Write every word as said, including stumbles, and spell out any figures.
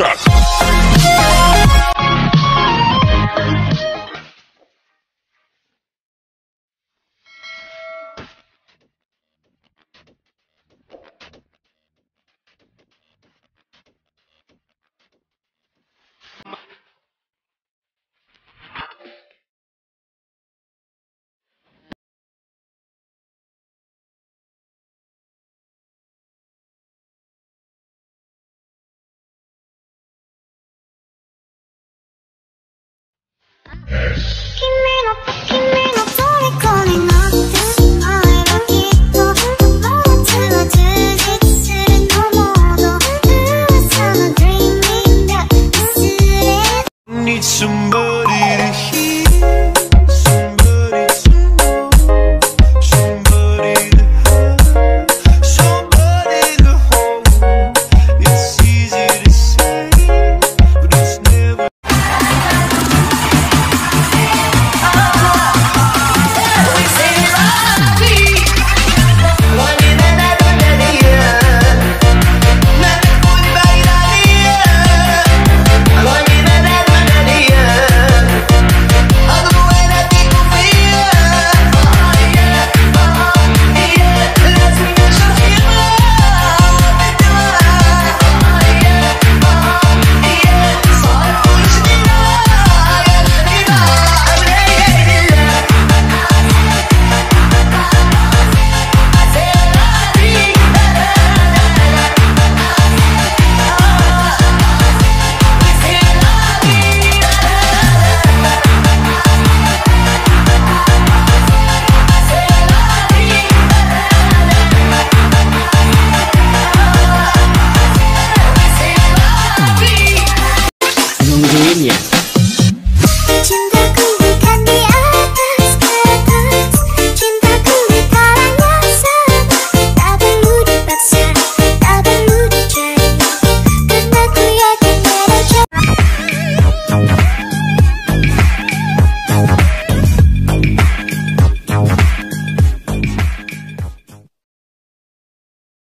Need somebody to hear, somebody to know, somebody to have, somebody to hold. It's easy to say, but it's never. Yeah.